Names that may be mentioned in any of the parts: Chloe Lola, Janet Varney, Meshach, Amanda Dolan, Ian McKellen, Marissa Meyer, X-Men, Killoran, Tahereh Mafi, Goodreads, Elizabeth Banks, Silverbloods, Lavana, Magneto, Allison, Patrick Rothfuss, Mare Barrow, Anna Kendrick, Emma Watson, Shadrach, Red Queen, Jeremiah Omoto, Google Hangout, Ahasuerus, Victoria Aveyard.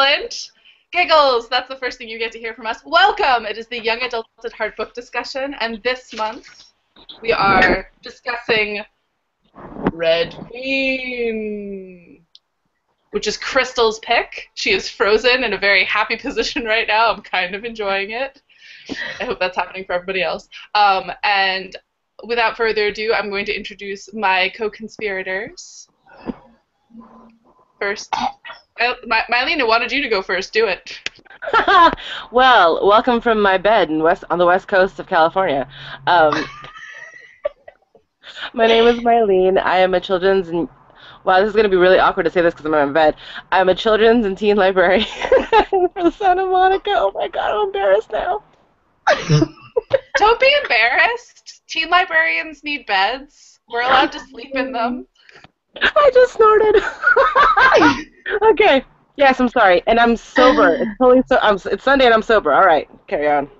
Excellent. Giggles, that's the first thing you get to hear from us. Welcome. It is the Young Adults at Hard Book discussion, and this month we are discussing Red Queen, which is Crystal's pick. She is frozen in a very happy position right now. I'm kind of enjoying it. I hope that's happening for everybody else. And without further ado, I'm going to introduce my co-conspirators. First, Mylena wanted you to go first. Do it. Well, welcome from my bed on the west coast of California. My name is Mylene. I am a children's and... Wow, this is going to be really awkward to say this because I'm in bed. I'm a children's and teen librarian from Santa Monica. Oh, my God, I'm embarrassed now. Don't be embarrassed. Teen librarians need beds. We're allowed to sleep in them. I just snorted. Okay. Yes, I'm sorry. And I'm sober. It's totally it's Sunday and I'm sober. All right. Carry on.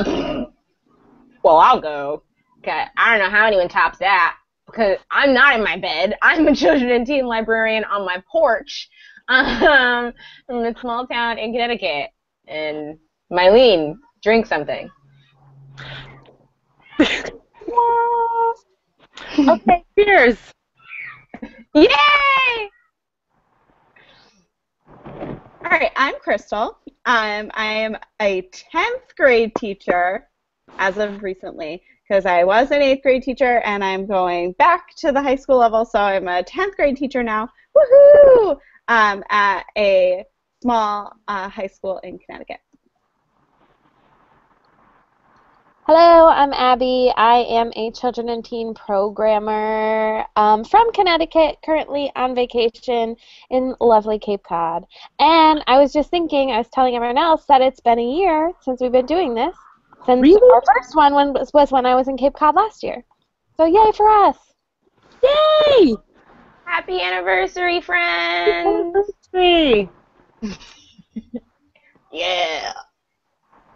Okay. Well, I'll go. Okay. I don't know how anyone tops that because I'm not in my bed. I'm a children and teen librarian on my porch from a small town in Connecticut. And Mylene, drink something. Okay, cheers! Yay! Alright, I'm Crystal. I am a 10th grade teacher as of recently because I was an 8th grade teacher and I'm going back to the high school level, so I'm a 10th grade teacher now. Woohoo! At a small high school in Connecticut. Hello, I'm Abby. I am a children and teen programmer from Connecticut, currently on vacation in lovely Cape Cod. And I was just thinking, I was telling everyone else that it's been a year since we've been doing this. Since really? Our first one was when I was in Cape Cod last year. So yay for us. Yay! Happy anniversary, friends! Happy anniversary! Yeah!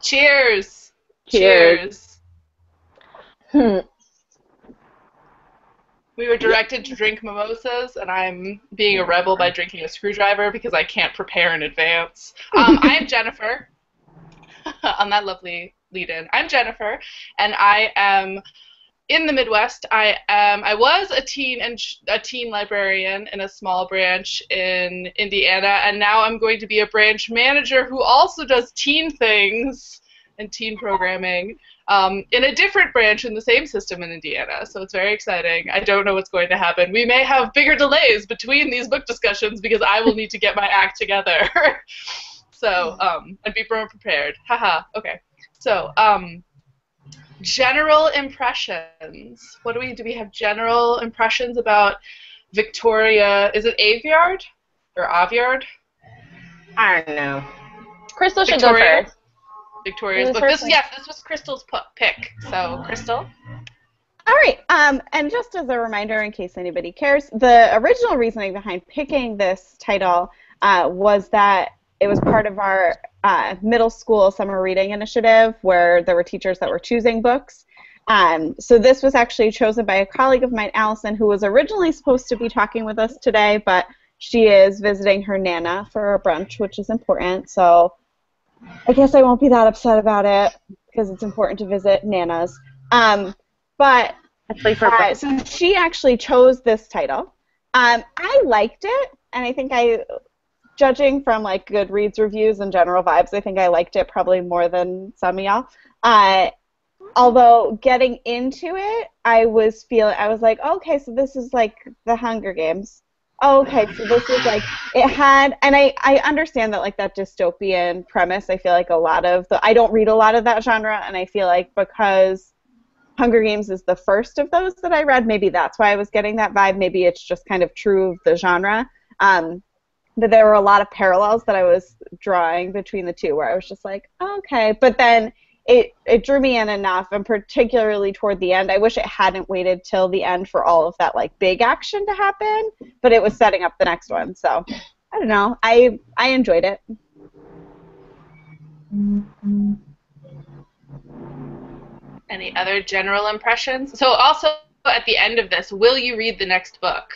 Cheers! Cheers. We were directed to drink mimosas, and I'm being a rebel by drinking a screwdriver because I can't prepare in advance. I'm Jennifer. On that lovely lead-in. I'm Jennifer, and I am in the Midwest. I was a teen librarian in a small branch in Indiana, and now I'm going to be a branch manager who also does teen things and teen programming in a different branch in the same system in Indiana. So it's very exciting. I don't know what's going to happen. We may have bigger delays between these book discussions because I will need to get my act together. So, and be more prepared. Haha, okay. So, general impressions. What do we have general impressions about Victoria, is it Aveyard or Aveyard? I don't know. Crystal should go first. Victoria's book. This was Crystal's pick. So, Crystal? All right. And just as a reminder, in case anybody cares, the original reasoning behind picking this title was that it was part of our middle school summer reading initiative where there were teachers that were choosing books. So this was actually chosen by a colleague of mine, Allison, who was originally supposed to be talking with us today, but she is visiting her Nana for a brunch, which is important. So I guess I won't be that upset about it because it's important to visit Nana's. But so she actually chose this title. I liked it, and I think judging from like Goodreads reviews and general vibes, I think I liked it probably more than some of y'all. Although getting into it, I was like, okay, so this is like the Hunger Games. Okay, so this is like, it had, and I understand that like that dystopian premise, I feel like I don't read a lot of that genre, and I feel like because Hunger Games is the first of those that I read, maybe that's why I was getting that vibe, maybe it's just kind of true of the genre, but there were a lot of parallels that I was drawing between the two where I was just like, okay, but then it drew me in enough, and particularly toward the end. I wish it hadn't waited till the end for all of that like big action to happen, but it was setting up the next one. So I don't know. I enjoyed it. Any other general impressions? So also at the end of this, will you read the next book?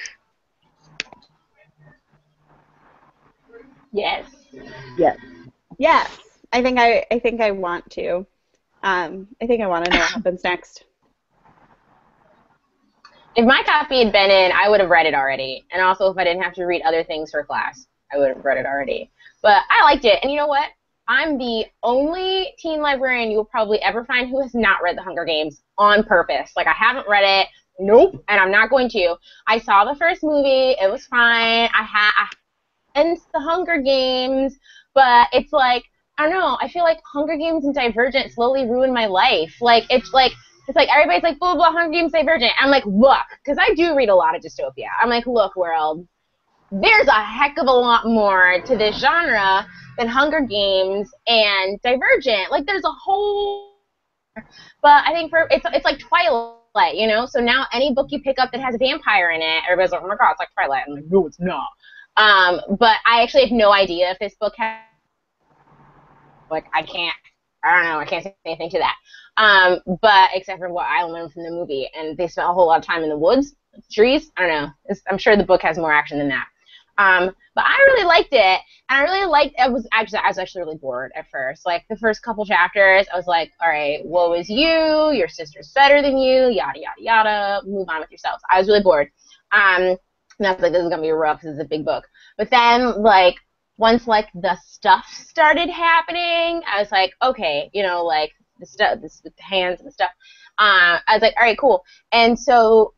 Yes. Yes. Yes. I think I want to. I think I want to know what happens next. If my copy had been in, I would have read it already. And also, if I didn't have to read other things for class, I would have read it already. But I liked it. And you know what? I'm the only teen librarian you'll probably ever find who has not read The Hunger Games on purpose. Like, I haven't read it. Nope. And I'm not going to. I saw the first movie. It was fine. And it's The Hunger Games. But it's like, I don't know. I feel like Hunger Games and Divergent slowly ruined my life. Like, it's like everybody's like, blah, blah, Hunger Games, Divergent. I'm like, look, because I do read a lot of dystopia. I'm like, look, world, there's a heck of a lot more to this genre than Hunger Games and Divergent. Like, there's a whole, but I think it's like Twilight, you know? So now any book you pick up that has a vampire in it, everybody's like, oh my god, it's like Twilight. I'm like, no, it's not. But I actually have no idea if this book has, like, I don't know, I can't say anything to that. But except for what I learned from the movie, and they spent a whole lot of time in the woods, trees, I don't know. I'm sure the book has more action than that. But I really liked it, and I was actually really bored at first. Like, the first couple chapters, I was like, all right, woe is you, your sister's better than you, yada, yada, yada, move on with yourselves. I was really bored. And I was like, this is going to be rough because it's a big book. But then, like, once, like, the stuff started happening, I was like, okay, you know, like, the stuff, with the hands and the stuff. I was like, all right, cool. And so,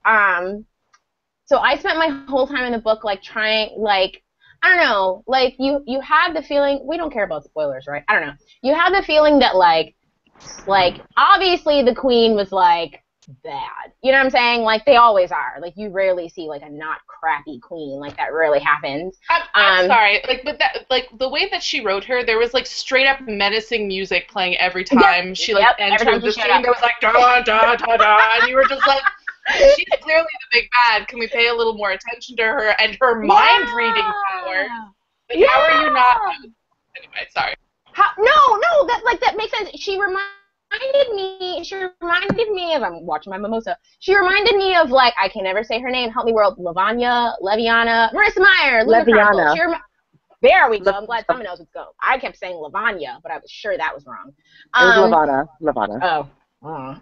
so I spent my whole time in the book, like, trying, like, I don't know, like, you have the feeling, we don't care about spoilers, right? I don't know. You have the feeling that, like, obviously the queen was, like, bad. You know what I'm saying? Like, they always are. Like, you rarely see, like, a not crappy queen. Like, that rarely happens. I'm sorry. Like, but that, like, the way that she wrote her, there was, like, straight-up menacing music playing every time she, like, entered the scene. There was, like, da-da-da-da-da, and you were just like, she's clearly the big bad. Can we pay a little more attention to her and her mind-reading power? Like, how are you not... Anyway, sorry. No, that, like, that makes sense. She reminded me of, I'm watching my mimosa, she reminded me of, like, I can never say her name, help me world, Laviana, Marissa Meyer, Leviana. There we go, I'm glad someone knows what's going on. I kept saying Lavanya, but I was sure that was wrong. It was Lavana. Oh.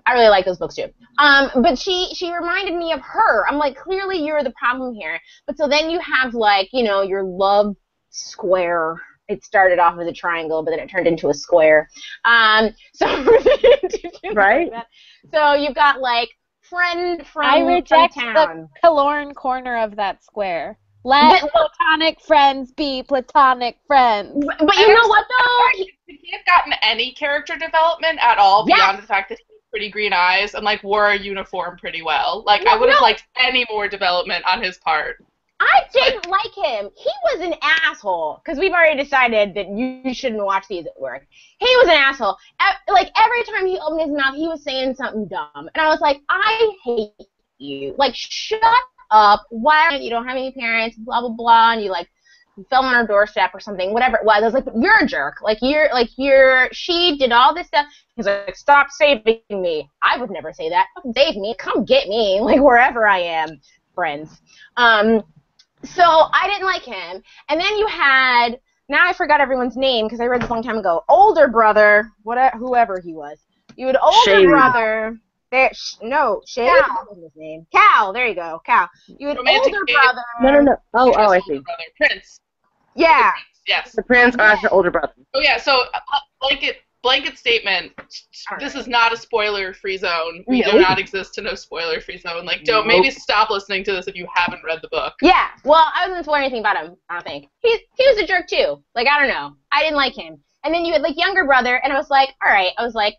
I really like those books too. But she reminded me of her. I'm like, clearly you're the problem here. But so then you have, like, you know, your love square. It started off as a triangle, but then it turned into a square. So right. So you've got, like, friend from town. I reject the Killorn corner of that square. Let platonic friends be platonic friends. But you know what, though? He had gotten any character development at all beyond the fact that he had pretty green eyes and, like, wore a uniform pretty well. Like, I would have liked any more development on his part. I didn't like him. He was an asshole, because we've already decided that you shouldn't watch these at work. He was an asshole. Like, every time he opened his mouth, he was saying something dumb. And I was like, I hate you. Like, shut up. Why you don't have any parents, blah, blah, blah, and you, like, fell on her doorstep or something, whatever it was. I was like, you're a jerk. She did all this stuff. He's like, stop saving me. I would never say that. Save me. Come get me, like, wherever I am. Friends. So I didn't like him. And then you had, now I forgot everyone's name because I read this a long time ago, older brother, whatever, whoever he was. You had older Shane. Brother. Shane. Cal. There you go. Cal. You had romantic older brother. No. Oh, I see. Brother. Prince. Yeah. Yes. The Prince or the older brother. Oh, yeah. So, blanket statement, this is not a spoiler-free zone. We do not exist to no spoiler-free zone. Like, don't maybe stop listening to this if you haven't read the book. Yeah, well, I wasn't spoiling anything about him, I don't think. He was a jerk, too. Like, I don't know. I didn't like him. And then you had, like, younger brother, and I was like, all right. I was like,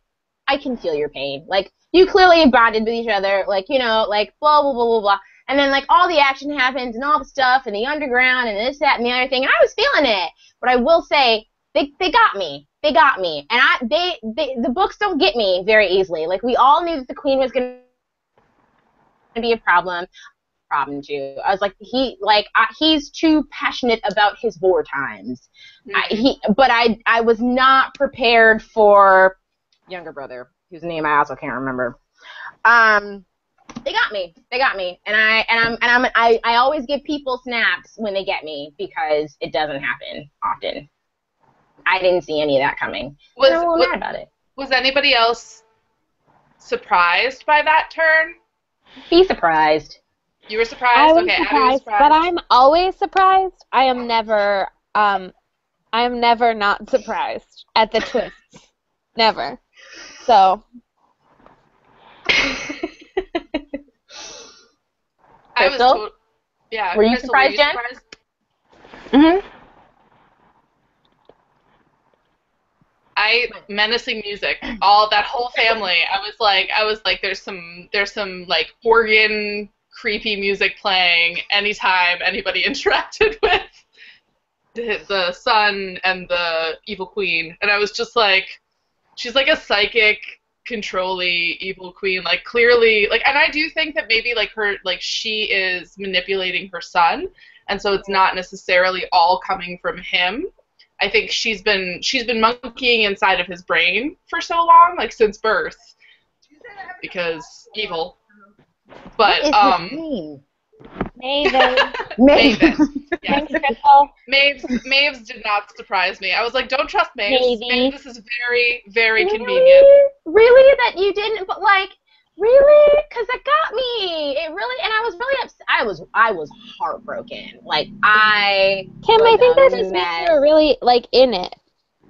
I can feel your pain. Like, you clearly bonded with each other. Like, you know, like, blah, blah, blah, blah, blah. And then, like, all the action happens and all the stuff and the underground and this, that, and the other thing. And I was feeling it. But I will say, they got me. They got me. And the books don't get me very easily. Like, we all knew that the queen was going to be a problem too. I was like, he's too passionate about his war times. But I was not prepared for younger brother, whose name I also can't remember. They got me. And I always give people snaps when they get me because it doesn't happen often. I didn't see any of that coming. I'm a little mad about it. Was anybody else surprised by that turn? Be surprised. You were surprised? Okay, I was surprised. But I'm always surprised. I am never not surprised at the twists. Never. So I was told, yeah. Were you surprised, Jen? Mm-hmm. I menacing music. All that whole family. I was like, there's some like organ creepy music playing anytime anybody interacted with the son and the evil queen, and I was just like, she's like a psychic control-y evil queen, like clearly, like, and I do think that maybe like her, like she is manipulating her son, and so it's not necessarily all coming from him. I think she's been monkeying inside of his brain for so long, like since birth, because evil. But Maven. Yes. Maves did not surprise me. I was like, don't trust Maves. This is very, very convenient. Really? That you didn't, but like, really? Because it got me. It really, and I was really upset. I was heartbroken. Like, Kim, I think that just means you're really, like, in it.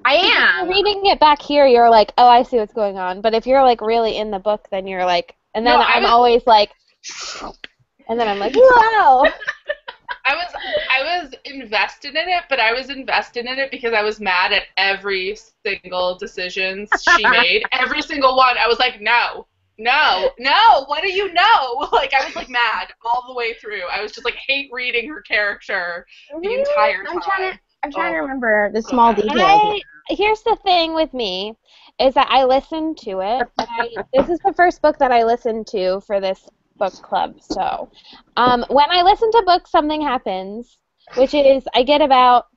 I am. If you're reading it back here, you're like, oh, I see what's going on. But if you're, like, really in the book, then you're like, and then I'm always like, and then I'm like, wow. I was invested in it, but I was invested in it because I was mad at every single decision she made. Every single one. I was like, no. What do you know? Like, I was like mad all the way through. I was just like hate reading her character the entire time. I'm trying to remember the small details. Here's the thing with me is that I listened to it. This is the first book that I listened to for this book club. So when I listen to books, something happens, which is I get about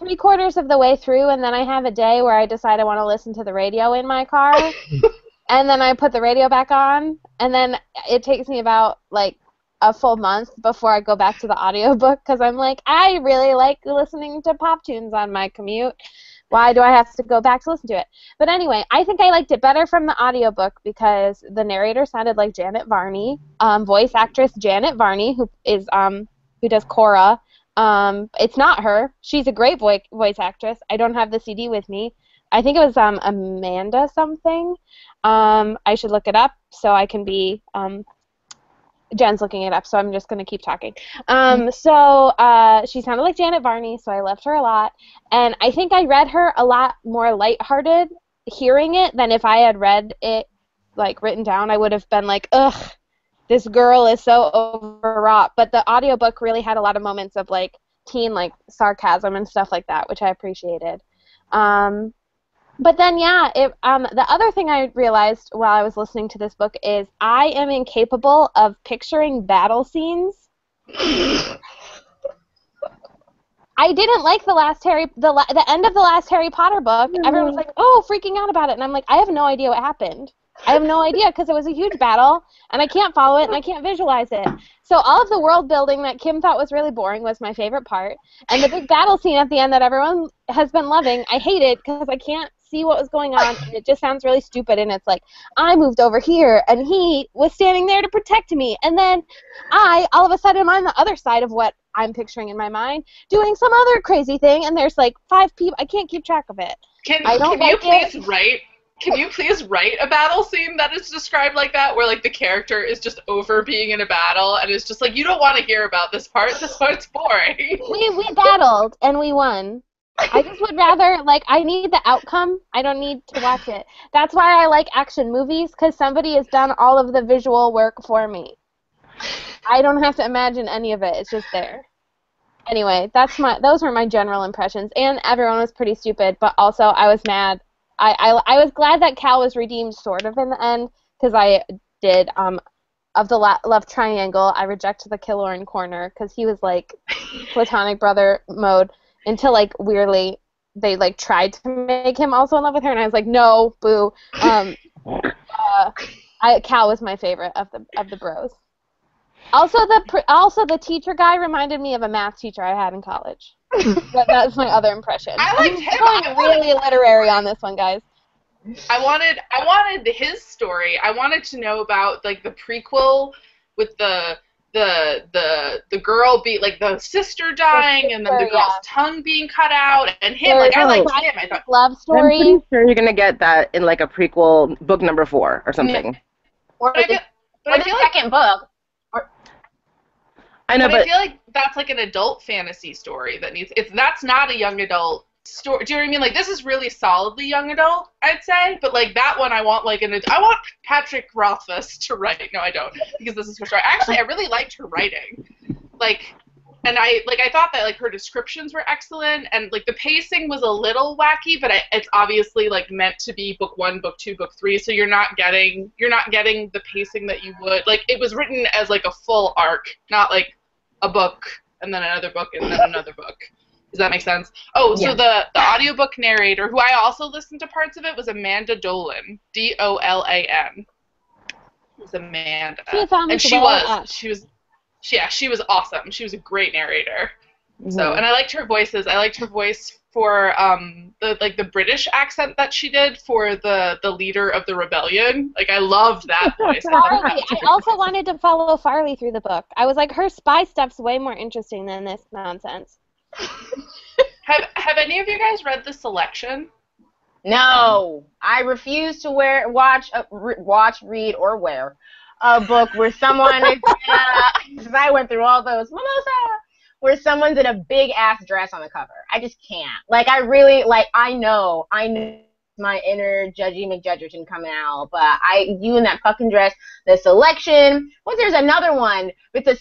3/4 of the way through, and then I have a day where I decide I want to listen to the radio in my car, and then I put the radio back on, and then it takes me about like a full month before I go back to the audiobook because I'm like, I really like listening to pop tunes on my commute. Why do I have to go back to listen to it? But anyway, I think I liked it better from the audiobook because the narrator sounded like Janet Varney, voice actress Janet Varney, who does Cora. It's not her. She's a great voice actress. I don't have the CD with me. I think it was Amanda something. I should look it up so I can be... Jen's looking it up, so I'm just going to keep talking. So she sounded like Janet Varney, so I loved her a lot. And I think I read her a lot more lighthearted hearing it than if I had read it, like, written down. I would have been like, ugh, this girl is so overwrought. But the audiobook really had a lot of moments of, like, teen, like, sarcasm and stuff like that, which I appreciated. But then, yeah, the other thing I realized while I was listening to this book is I am incapable of picturing battle scenes. I didn't like the end of the last Harry Potter book. Mm-hmm. Everyone was like, oh, freaking out about it. And I'm like, I have no idea what happened. I have no idea because it was a huge battle, and I can't follow it, and I can't visualize it. So all of the world building that Kim thought was really boring was my favorite part. And the big battle scene at the end that everyone has been loving, I hate it because I can't see what was going on, and it just sounds really stupid, and it's like, I moved over here, and he was standing there to protect me, and then I, all of a sudden, I'm on the other side of what I'm picturing in my mind, doing some other crazy thing, and there's like 5 people. I can't keep track of it. Can you please write a battle scene that is described like that, where like the character is just over being in a battle and it's just like, you don't want to hear about this part. This part's boring. We battled and we won. I just would rather, like, I need the outcome. I don't need to watch it. That's why I like action movies, because somebody has done all of the visual work for me. I don't have to imagine any of it. It's just there. Anyway, those were my general impressions, and everyone was pretty stupid, but also I was mad. I was glad that Cal was redeemed sort of in the end, because I did, of the love triangle, I rejected the Killoran corner, because he was, like, platonic brother mode, until, like, weirdly, they, like, tried to make him also in love with her, and I was like, no, boo. Cal was my favorite of the bros. Also the teacher guy reminded me of a math teacher I had in college. That's my other impression. I liked him. I'm going really literary on this one, guys. I wanted his story. I wanted to know about like the prequel with the girl be like the sister dying and then the girl's tongue being cut out and him like I liked him. I thought love story. I'm pretty sure you're gonna get that in like a prequel book number 4 or something. Yeah. Or the second book. I know, but I feel like that's like an adult fantasy story that needs. That's not a young adult story. Do you know what I mean? Like this is really solidly young adult, I'd say. But like that one, I want like I want Patrick Rothfuss to write. No, I don't, because this is her story. Actually, I really liked her writing. Like, and I thought that like her descriptions were excellent, and like the pacing was a little wacky, but it's obviously like meant to be book 1, book 2, book 3. So you're not getting the pacing that you would like. It was written as like a full arc, not like a book, and then another book, and then another book. Does that make sense? Oh, yeah. So the audiobook narrator, who I also listened to parts of it, was Amanda Dolan. D-O-L-A-N. It was Amanda. She was awesome. She was a great narrator. Mm-hmm. So, and I liked her voices. I liked her voice for the British accent that she did for the leader of the rebellion. Like I loved that voice. Farley. I also wanted to follow Farley through the book. I was like, her spy stuff's way more interesting than this nonsense. Have any of you guys read The Selection? No, I refuse to read, or wear a book where someone is because I went through all those mimosa. Where someone's in a big-ass dress on the cover. I just can't. Like, I really, like, I know my inner Judgy McJudgerton coming out, but you in that fucking dress, the selection, well, there's another one, it's the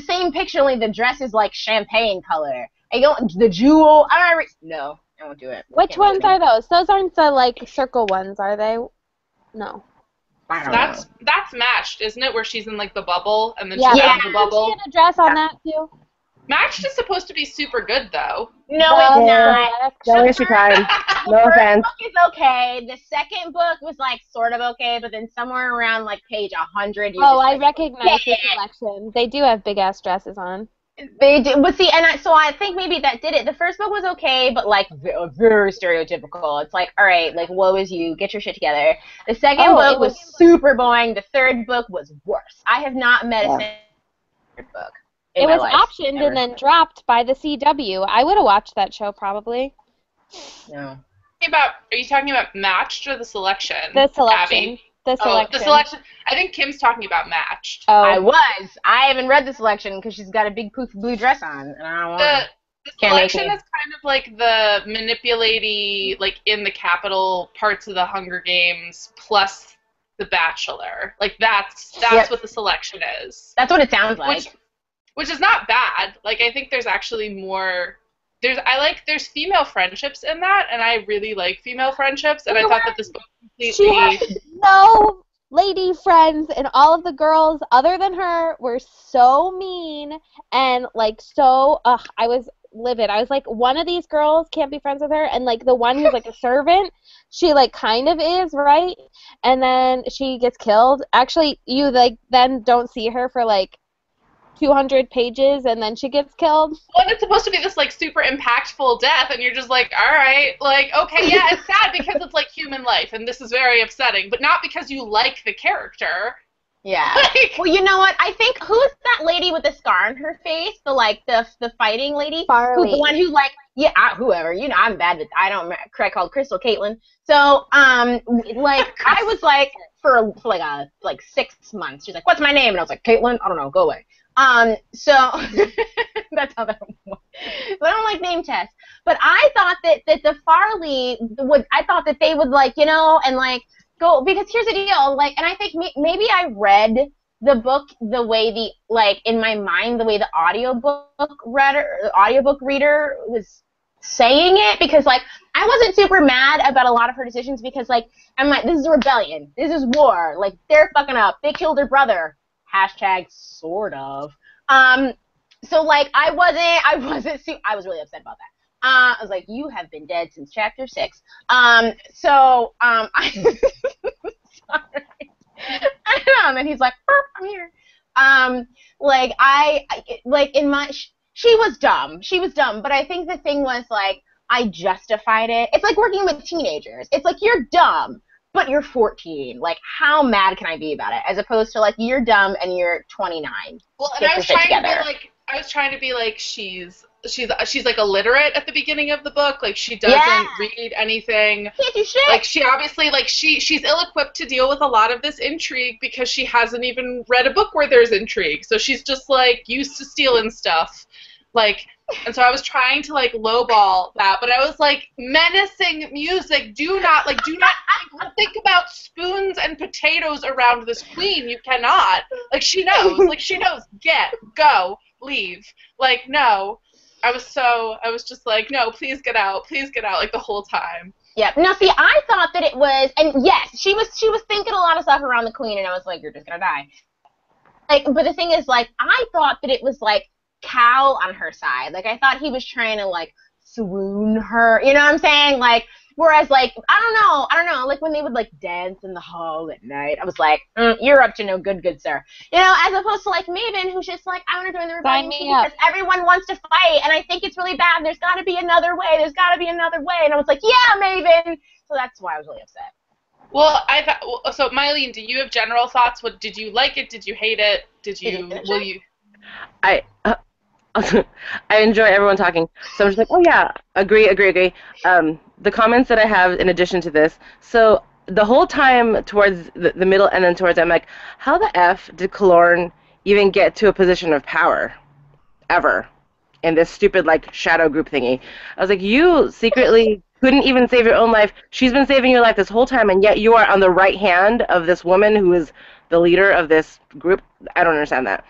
same picture, only the dress is, like, champagne color. The jewel, no, I won't do it. Which ones are those? Those aren't the, like, circle ones, are they? No. That's Matched, isn't it, where she's in, like, the bubble, and then she's out of the bubble? Yeah, she had a dress on that, too. Matched is supposed to be super good, though. No, it's not. Don't waste your time. No offense. The first book is okay. The second book was, like, sort of okay, but then somewhere around, like, page 100. I recognize The Selection. They do have big-ass dresses on. They do. But see, so I think maybe that did it. The first book was okay, but, like, very stereotypical. It's like, all right, like, woe is you. Get your shit together. The second book was super boring. The third book was worse. I have not met a third book. It was optioned and then dropped by the CW. I would have watched that show probably. No. Are you talking about Matched or The Selection? The Selection. Abby? The Selection. The Selection. I think Kim's talking about Matched. Oh, I was. I haven't read The Selection because she's got a big poof blue dress on, and I don't want to. The Selection is kind of like the manipulate-y, like in the capital parts of the Hunger Games plus The Bachelor. Like that's what The Selection is. That's what it sounds like. Which is not bad. Like, I think there's actually more. There's female friendships in that, and I really like female friendships. And I thought that this book completely. She has no lady friends, and all of the girls other than her were so mean and like so. I was livid. I was like, one of these girls can't be friends with her, and like the one who's like a servant, she like kind of is, right? And then she gets killed. Actually, you like then don't see her for like 200 pages, and then she gets killed. Well, it's supposed to be this, like, super impactful death, and you're just like, all right, like, okay, yeah, it's sad because it's, like, human life, and this is very upsetting, but not because you like the character. Yeah. Like, well, you know what? I think, who's that lady with the scar on her face? The, like, the fighting lady? Farley. The one who, like, yeah, whoever. You know, I'm bad with, I don't remember, I called Crystal Caitlin. So, like, I was, like, for 6 months, she's like, what's my name? And I was like, Caitlin? I don't know, go away. So that's how that works. But I don't like name tests. But I thought that the Farley I thought that they would like, you know, and like go, because here's the deal, like, and I think maybe I read the book the way the, like, in my mind the way the audiobook reader was saying it, because like I wasn't super mad about a lot of her decisions, because like I'm like, this is a rebellion, this is war, like they're fucking up, they killed her brother. Hashtag sort of. So like I was really upset about that. I was like, you have been dead since chapter 6. I sorry. And he's like, I'm here. She was dumb. She was dumb. But I think the thing was, like, I justified it. It's like working with teenagers. It's like, you're dumb, but you're 14. Like, how mad can I be about it? As opposed to, like, you're dumb and you're 29. Well, and I was trying to be like, she's like illiterate at the beginning of the book. Like, she doesn't read anything. Can't do shit. Like, she obviously, like, she's ill-equipped to deal with a lot of this intrigue because she hasn't even read a book where there's intrigue. So she's just, like, used to stealing stuff. Like, and so I was trying to, like, lowball that, but I was like, menacing music, do not think about spoons and potatoes around this queen, you cannot. Like, she knows, get, go, leave. Like, no. I was just like, no, please get out, like, the whole time. Yeah, now, see, I thought that it was, and yes, she was thinking a lot of stuff around the queen, and I was like, you're just gonna die. Like, but the thing is, like, I thought that it was, like, Cal on her side. Like, I thought he was trying to, like, swoon her, you know what I'm saying? Like, whereas, like, I don't know, like, when they would, like, dance in the hall at night, I was like, you're up to no good, good sir. You know, as opposed to, like, Maven, who's just like, I want to join the rebellion because everyone wants to fight, and I think it's really bad, and there's got to be another way, and I was like, yeah, Maven! So that's why I was really upset. Well, so, Mylene, do you have general thoughts? What, did you like it? Did you hate it? I enjoy everyone talking, so I'm just like, oh yeah, agree. The comments that I have in addition to this, so the whole time towards the middle and then towards, I'm like, how the F did Kalorn even get to a position of power, ever, in this stupid, like, shadow group thingy? I was like, you secretly couldn't even save your own life, she's been saving your life this whole time, and yet you are on the right hand of this woman who is the leader of this group. I don't understand that.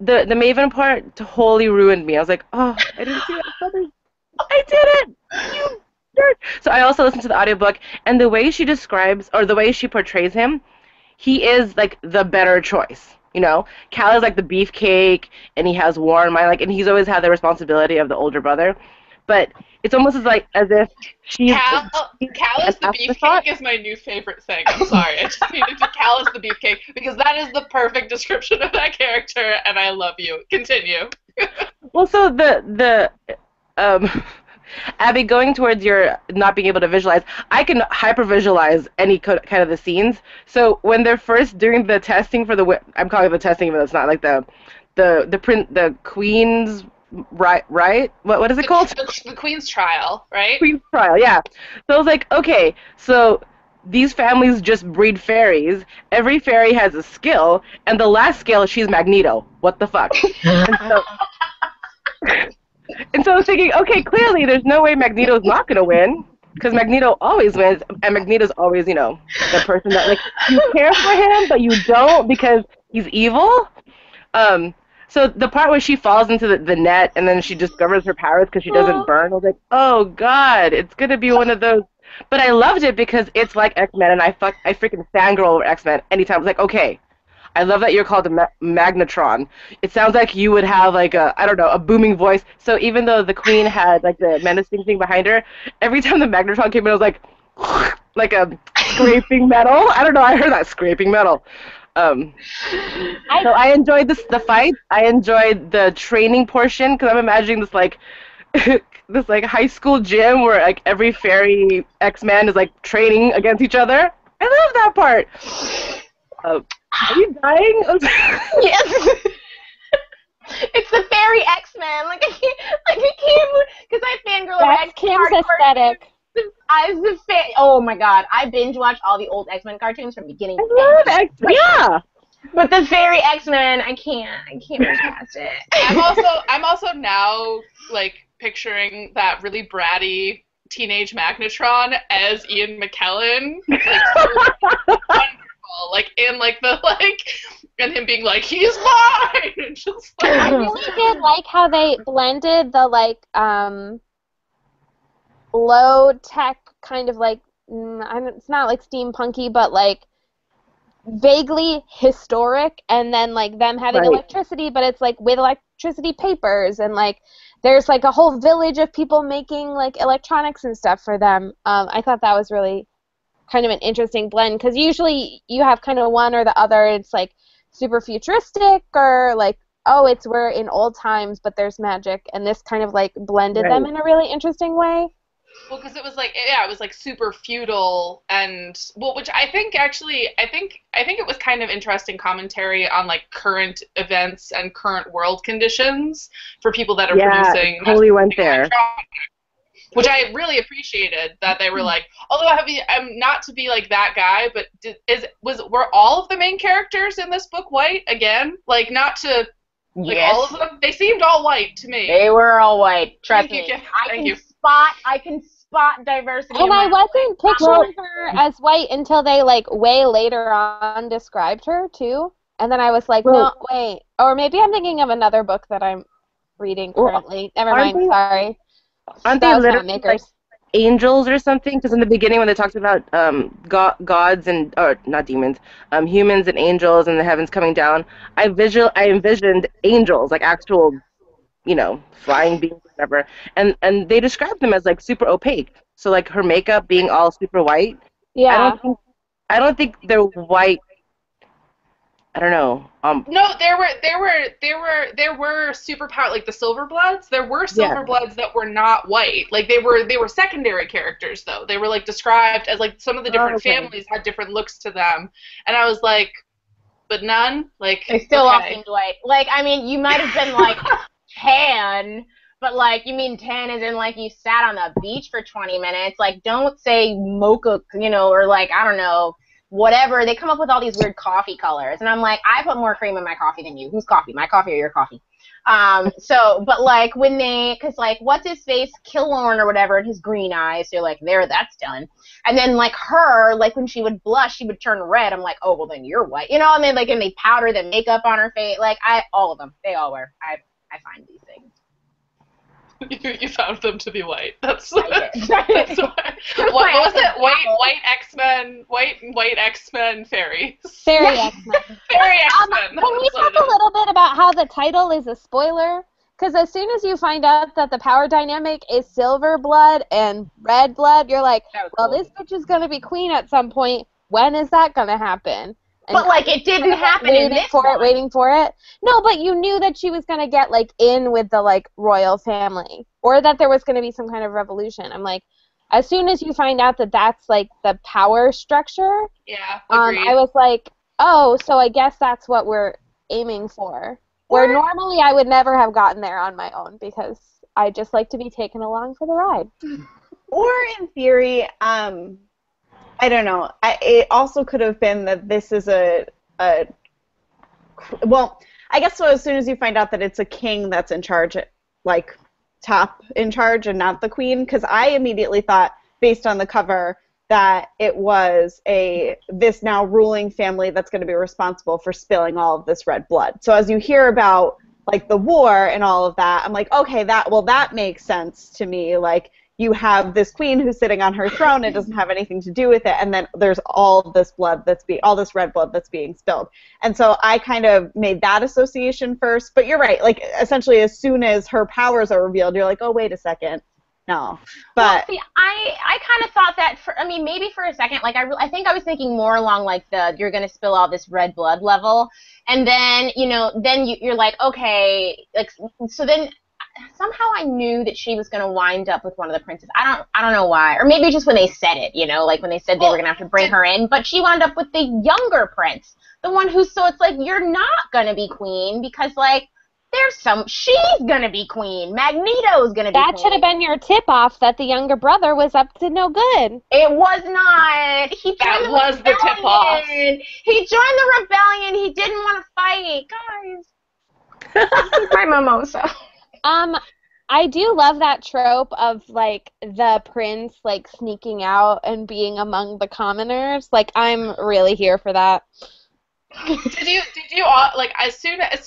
The Maven part totally ruined me. I was like, oh, I didn't see that. I did it! You dirt! So I also listened to the audiobook, and the way she describes, or the way she portrays him, he is, like, the better choice, you know? Cal is, like, the beefcake, and he has war in mind, like, and he's always had the responsibility of the older brother. But it's almost as if she's... Cal is the beefcake is my new favorite thing. I'm sorry. I just needed to Cal is the beefcake because that is the perfect description of that character, and I love you. Continue. Well, so the Abby, going towards your not being able to visualize, I can hyper-visualize any kind of the scenes. So when they're first doing the testing for the... I'm calling it the testing, even though it's not, like, the queen's... Right? What is it called? The Queen's Trial, right? Queen's Trial, yeah. So I was like, okay, so these families just breed fairies. Every fairy has a skill, and the last skill, she's Magneto. What the fuck? and so I was thinking, okay, clearly there's no way Magneto's not going to win, because Magneto always wins, and Magneto's always, you know, the person that, like, you care for him, but you don't because he's evil. So the part where she falls into the net and then she discovers her powers because she doesn't burn, I was like, oh, God, it's going to be one of those. But I loved it because it's like X-Men, and I freaking fangirl over X-Men anytime. I was like, okay, I love that you're called a Magnetron. It sounds like you would have, like, a booming voice. So even though the queen had, like, the menacing thing behind her, every time the Magnetron came in, I was like a scraping metal. I don't know, I heard that scraping metal. So I enjoyed the fight. I enjoyed the training portion because I'm imagining this, like, this, like, high school gym where, like, every fairy X-Man is, like, training against each other. I love that part. Are you dying? Yes. It's the fairy X-Men. Like, I can't because I fangirl. That's Kim's aesthetic. Oh my God! I binge watched all the old X-Men cartoons from beginning to end. I love X-Men. Yeah, but the fairy X-Men, I can't move past it. I'm also now, like, picturing that really bratty teenage Magnetron as Ian McKellen, like, so wonderful, like, in, like, the, like, and him being like, he's mine. And just, like, I really did like how they blended the, like, low-tech kind of, like, it's not, like, steampunky, but, like, vaguely historic, and then, like, them having electricity, but it's, like, with electricity papers, and, like, there's, like, a whole village of people making, like, electronics and stuff for them. I thought that was really kind of an interesting blend, because usually you have kind of one or the other. It's like super futuristic, or like, oh, it's we're in old times, but there's magic, and this kind of like blended them in a really interesting way. Well, because it was like, yeah, it was like super feudal, and well, which I think actually, I think it was kind of interesting commentary on like current events and current world conditions for people that are producing. Yeah, totally went there. Which I really appreciated that they were like, although I'm not to be like that guy, but were all of the main characters in this book white again? Like, not to. Like, yes. All of them? They seemed all white to me. They were all white. Trust me. I can spot diversity. And I wasn't picturing her as white until they, like, way later on described her, too. And then I was like, no, wait. Or maybe I'm thinking of another book that I'm reading currently. Never mind, sorry. Aren't they literally, like, angels or something? Because in the beginning when they talked about gods and, or not demons, humans and angels and the heavens coming down, I envisioned angels, like actual, you know, flying beings, whatever. And they described them as like super opaque. So like her makeup being all super white. Yeah. I don't think they're white. I don't know. No, there were superpower, like the Silverbloods. There were Silverbloods that were not white. Like they were secondary characters though. They were like described as like some of the different families had different looks to them. And I was like, but none? Like they still all seemed white. Like, I mean, you might have been like tan, but like you mean tan as in like you sat on the beach for 20 minutes. Like, don't say mocha, you know, or like, I don't know. Whatever, they come up with all these weird coffee colors, and I'm like, I put more cream in my coffee than you. Whose coffee? My coffee or your coffee? So, but like when they, cause like what's his face, Killorn or whatever, and his green eyes, so you're like, there, that's done. And then like her, like when she would blush, she would turn red. I'm like, oh well, then you're white, you know? And then like, and they powder the makeup on her face, like all of them, they all were. I find these things. You found them to be white. That's what was it? White X-Men fairies. Fairy X-Men. Can we talk a little bit about how the title is a spoiler? Because as soon as you find out that the power dynamic is silver blood and red blood, you're like, well, this bitch is gonna be queen at some point. When is that gonna happen? And but like it didn't happen in this one. Waiting for it. No, but you knew that she was gonna get like in with the like royal family, or that there was gonna be some kind of revolution. I'm like, as soon as you find out that that's like the power structure, yeah, I was like, oh, so I guess that's what we're aiming for. Where normally I would never have gotten there on my own because I just like to be taken along for the ride. Or in theory, I don't know. It also could have been that this is a well, I guess so. As soon as you find out that it's a king that's in charge, like top in charge, and not the queen, because I immediately thought, based on the cover, that it was this now ruling family that's going to be responsible for spilling all of this red blood. So as you hear about like the war and all of that, I'm like, okay, that makes sense to me, like. You have this queen who's sitting on her throne and doesn't have anything to do with it, and then there's all this red blood that's being spilled. And so I kind of made that association first, but you're right. Like, essentially, as soon as her powers are revealed, you're like, oh, wait a second. No. But well, see, I kind of thought that, maybe for a second, like, I think I was thinking more along, like, you're going to spill all this red blood level, and then, you know, then you're like, okay, like, so then... Somehow I knew that she was going to wind up with one of the princes. I don't know why. Or maybe just when they said it, you know, like when they said they were going to have to bring her in. But she wound up with the younger prince, the one who, so it's like, you're not going to be queen because, like, she's going to be queen. Magneto's going to be queen. That should have been your tip-off that the younger brother was up to no good. It was not. That was the tip-off. He joined the rebellion. He didn't want to fight. Guys. My mimosa. I do love that trope of, like, the prince, like, sneaking out and being among the commoners. Like, I'm really here for that. Did you all, like, as soon as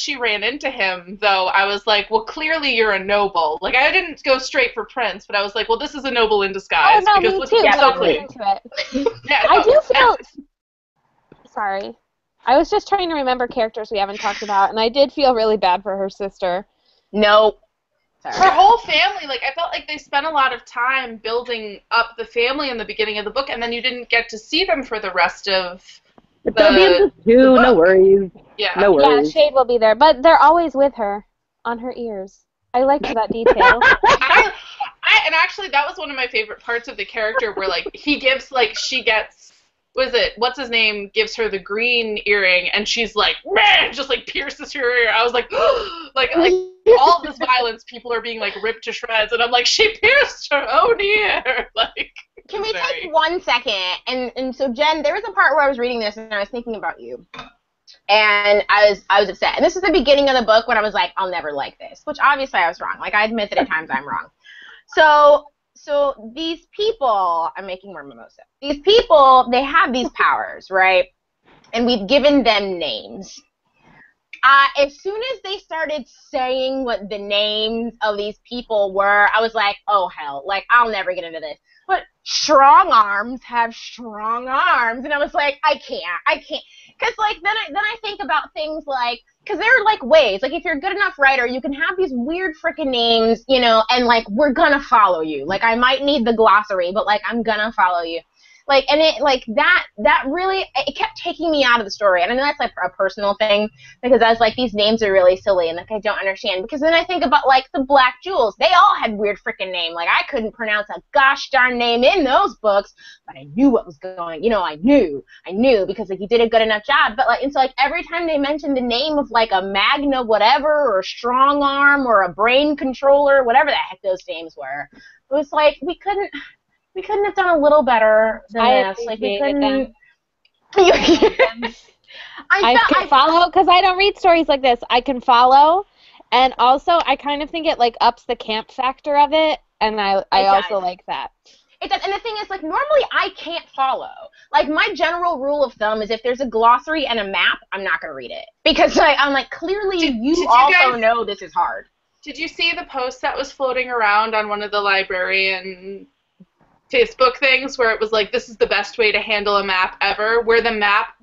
she ran into him, though, I was like, well, clearly you're a noble. Like, I didn't go straight for prince, but I was like, well, this is a noble in disguise. Oh, no, because me too. Yeah, so clean. Yeah, I do feel... Sorry. I was just trying to remember characters we haven't talked about, and I did feel really bad for her sister. No. Her whole family, like, I felt like they spent a lot of time building up the family in the beginning of the book, and then you didn't get to see them for the rest of they'll be in the zoo, no worries. Yeah. No worries. Yeah, Shade will be there, but they're always with her, on her ears. I liked that detail. And actually, that was one of my favorite parts of the character, where, like, he gives, like, she gets, what's his name, gives her the green earring, and she's like, man, just, like, pierces her ear. I was like, like all this violence, people are being, like, ripped to shreds, and I'm like, she pierced her own ear. Like, can we take 1 second? And so, Jen, there was a part where I was reading this, and I was thinking about you. And I was upset. And this is the beginning of the book when I was like, I'll never like this, which obviously I was wrong. Like, I admit that at times I'm wrong. So these people, I'm making more mimosa. These people, they have these powers, right? And we've given them names. As soon as they started saying what the names of these people were, I was like, oh, hell. Like, I'll never get into this. But strong arms have strong arms. And I was like, I can't. Because, like, then I think about things like, because there are, like, ways. Like, if you're a good enough writer, you can have these weird frickin' names, you know, and, like, we're gonna follow you. Like, I might need the glossary, but, like, I'm gonna follow you. Like, and it, like, that really, it kept taking me out of the story. And I know that's, like, a personal thing, because I was like, these names are really silly, and, like, I don't understand. Because then I think about, like, the Black Jewels. They all had weird frickin' names. Like, I couldn't pronounce a gosh darn name in those books, but I knew what was going, you know, I knew, because, like, you did a good enough job. But, like, and so, like, every time they mentioned the name of, like, a Magna whatever, or a Strong Arm, or a Brain Controller, whatever the heck those names were, it was like, we couldn't have done a little better than this. Like, we couldn't. I can follow, because I don't read stories like this. I can follow, and also I kind of think it, like, ups the camp factor of it, and I also like that. It does, and the thing is, like, normally I can't follow. Like, my general rule of thumb is if there's a glossary and a map, I'm not going to read it. Because, like, I'm like, clearly you also know this is hard. Did you see the post that was floating around on one of the librarian Facebook things where it was like, this is the best way to handle a map ever, where the map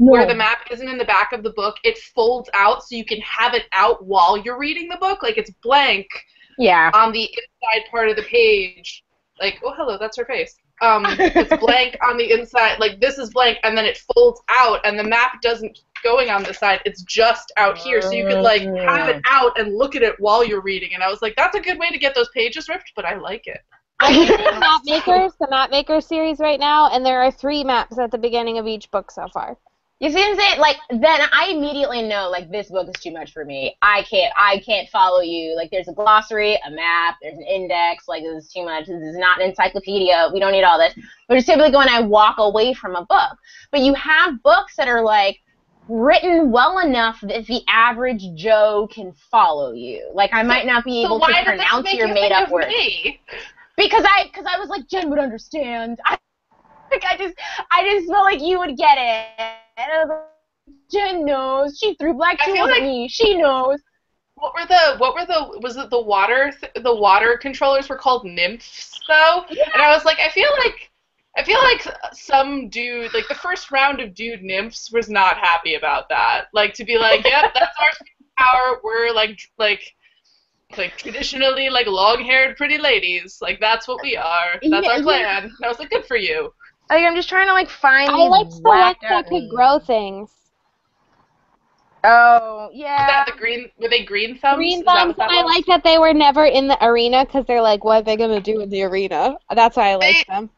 isn't in the back of the book, it folds out so you can have it out while you're reading the book, like, it's blank on the inside part of the page, like, oh, hello, that's her face, it's blank on the inside, like, this is blank, and then it folds out, and the map doesn't going on the side, it's just out here, so you could, like, have it out and look at it while you're reading, and I was like, that's a good way to get those pages ripped, but I like it. I'm reading the Map Maker series right now, and there are 3 maps at the beginning of each book so far. You see what I'm saying? Like, then I immediately know, like, this book is too much for me. I can't follow you. Like, there's a glossary, a map, there's an index. Like, this is too much. This is not an encyclopedia. We don't need all this. Which is typically when I walk away from a book. But you have books that are, like, written well enough that the average Joe can follow you. Like, I might not be able to pronounce your made-up words. Because I was like, Jen would understand. I just felt like you would get it. And I was like, Jen knows. She threw black jewels at me. She knows. Was it the water controllers were called nymphs though? Yeah. And I was like, I feel like some dude, like, the first round of dude nymphs was not happy about that. Like, to be like, yep, that's our power. We're like traditionally, like, long-haired pretty ladies, like, that's what we are. That's our plan. And I was like, good for you. Like, I'm just trying to, like, find. I liked the ones that could grow things. Oh yeah. Is that the green? Were they green thumbs? Green thumbs. And I like that they were never in the arena because they're like, what are they gonna do in the arena? That's why I like them.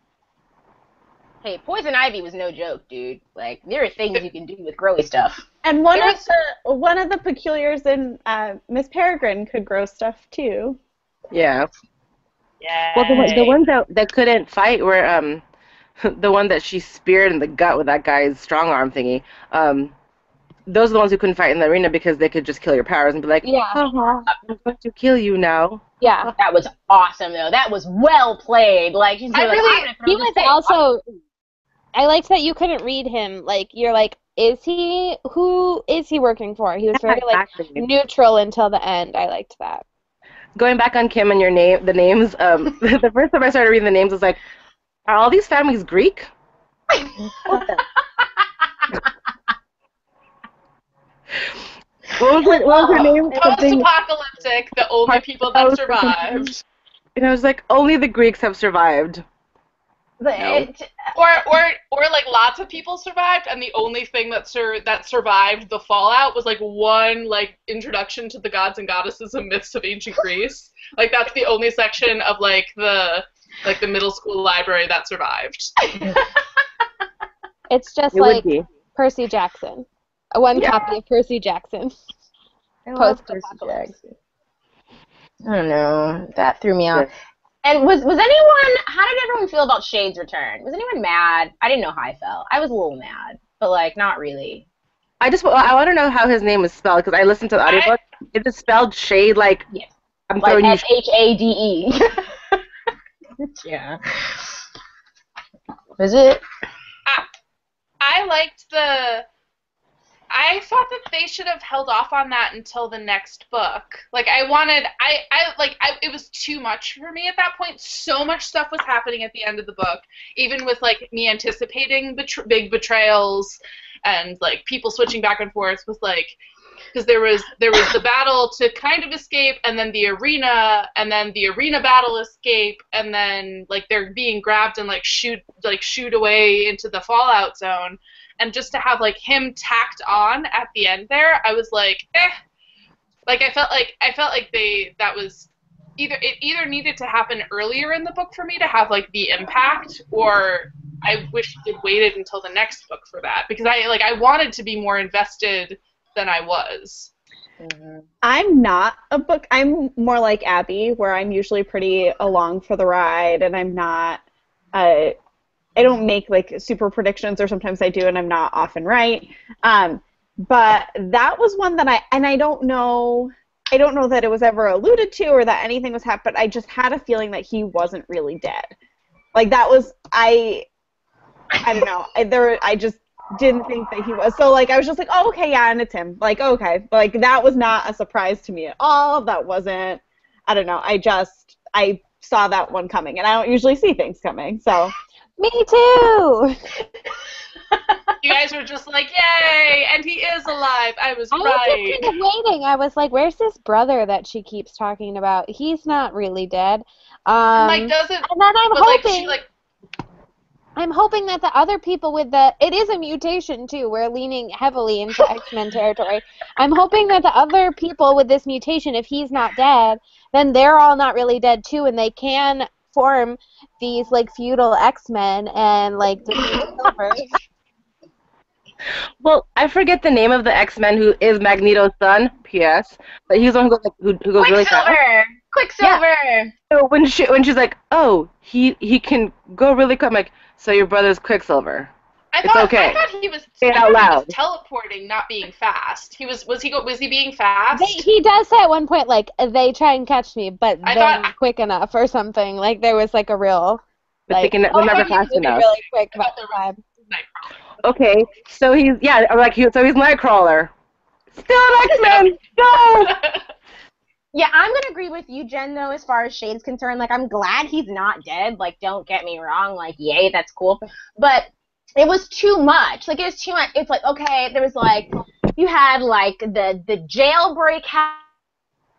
Hey, poison ivy was no joke, dude. Like, there are things you can do with growy stuff. And one of the peculiars in Miss Peregrine could grow stuff too. Yeah. Yeah. Well, the ones that couldn't fight were the one that she speared in the gut with that guy's strong arm thingy. Those are the ones who couldn't fight in the arena because they could just kill your powers and be like, I'm going to kill you now. Yeah, that was awesome though. That was well played. Like, she's really, like, he was also. I liked that you couldn't read him. Like, you're like, who is he working for? He was very, like, neutral until the end. I liked that. Going back on Kim and your name, the names, the first time I started reading the names, I was like, are all these families Greek? What was her name? Post-apocalyptic, the only people that survived. And I was like, only the Greeks have survived. Or like lots of people survived, and the only thing that survived the fallout was like one like introduction to the gods and goddesses and myths of ancient Greece. Like that's the only section of like the middle school library that survived. It's just like Percy Jackson. One copy of Percy Jackson. I love Percy Jackson. I don't know. That threw me off. And was anyone, how did everyone feel about Shade's return? Was anyone mad? I didn't know how I felt. I was a little mad, but, like, not really. I want to know how his name is spelled, because I listened to the audiobook. It is spelled Shade, like, I'm like S-H-A-D-E. Yeah. Is it? I liked the... I thought that they should have held off on that until the next book. Like, it was too much for me at that point. So much stuff was happening at the end of the book, even with, like, me anticipating big betrayals and, like, people switching back and forth with, like, because there was the battle to kind of escape, and then the arena, and then the arena battle escape, and then, like, they're being grabbed and, like, shoot away into the fallout zone. And just to have, like, him tacked on at the end there, I was like, eh. Like, I felt like that was either needed to happen earlier in the book for me to have, like, the impact, or I wish they'd waited until the next book for that. Because I wanted to be more invested than I was. Mm-hmm. I'm more like Abby, where I'm usually pretty along for the ride, and I'm not, I don't make, like, super predictions, or sometimes I do, and I'm not often right. But that was one that I don't know that it was ever alluded to or that anything was happening. I just had a feeling that he wasn't really dead. Like, that was, I don't know. I just didn't think that he was. So, like, I was just like, oh, okay, yeah, and it's him. Like, okay. Like, that was not a surprise to me at all. That wasn't, I don't know. I saw that one coming, and I don't usually see things coming, so... Me too! You guys were just like, yay! And he is alive! I was right! I was just kind of waiting. I was like, where's this brother that she keeps talking about? He's not really dead. I'm hoping that the other people with it is a mutation, too. We're leaning heavily into X-Men territory. I'm hoping that the other people with this mutation, if he's not dead, then they're all not really dead, too, and they can form these, like, feudal X-Men and, like, Well, I forget the name of the X-Men who is Magneto's son, P.S., but he's the one who goes really fast. Quicksilver! Yeah. So when she's like, oh, he can go really quick, I'm like, so your brother's Quicksilver. I thought he was teleporting, not being fast. Was he being fast? He does say at one point, like, they try and catch me, but they're quick enough or something. Like, there was, like, a real... But like, they're never fast enough. Really quick about the vibe. Okay, so he's Nightcrawler. Still X-Men! Go! Yeah, I'm going to agree with you, Jen, though, as far as Shade's concerned. Like, I'm glad he's not dead. Like, don't get me wrong. Like, yay, that's cool. But... it was too much. Like, it was too much. It's like, okay, there was, like, you had, like, the jailbreak happen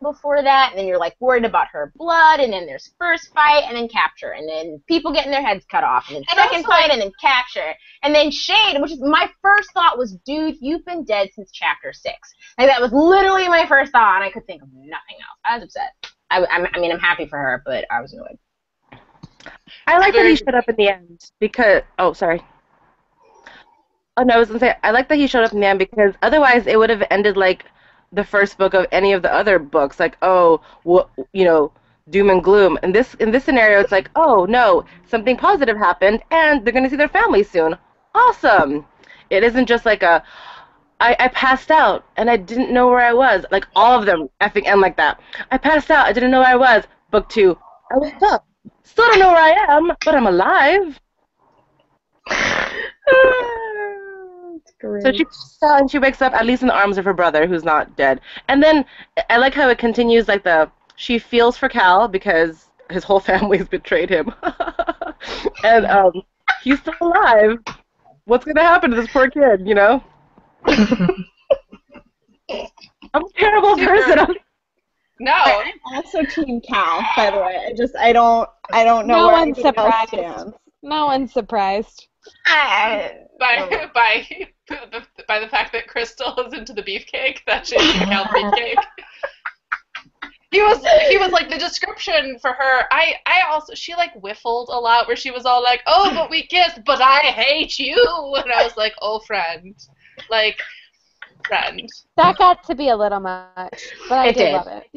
before that, and then you're, like, worried about her blood, and then there's first fight, and then capture, and then people getting their heads cut off, and then second fight, and then capture, and then Shade, which is my first thought was, dude, you've been dead since chapter 6. Like, that was literally my first thought, and I could think of nothing else. I was upset. I mean, I'm happy for her, but I was annoyed. I like that he showed up in the end, because, oh, sorry. Oh, no, I was going to say, I like that he showed up in the end, because otherwise it would have ended like the first book of any of the other books, like, oh, you know, doom and gloom. And in this scenario, it's like, oh, no, something positive happened, and they're going to see their family soon. Awesome. It isn't just like a, I passed out, and I didn't know where I was. Like, all of them effing end like that. I passed out, I didn't know where I was. Book 2, I woke up. Still don't know where I am, but I'm alive. Great. So she wakes up, at least in the arms of her brother, who's not dead. And then I like how it continues, like, she feels for Cal because his whole family's betrayed him. And he's still alive. What's going to happen to this poor kid, you know? I'm a terrible person. No. I'm also Team Cal, by the way. I don't know where anyone else stands. No one's surprised. By the fact that Crystal is into the beefcake, that she's a Cal beefcake. He was like the description for her. She like whiffled a lot, where she was all like, "Oh, but we kissed, but I hate you," and I was like, "Oh, friend, like, friend." That got to be a little much, but I did love it.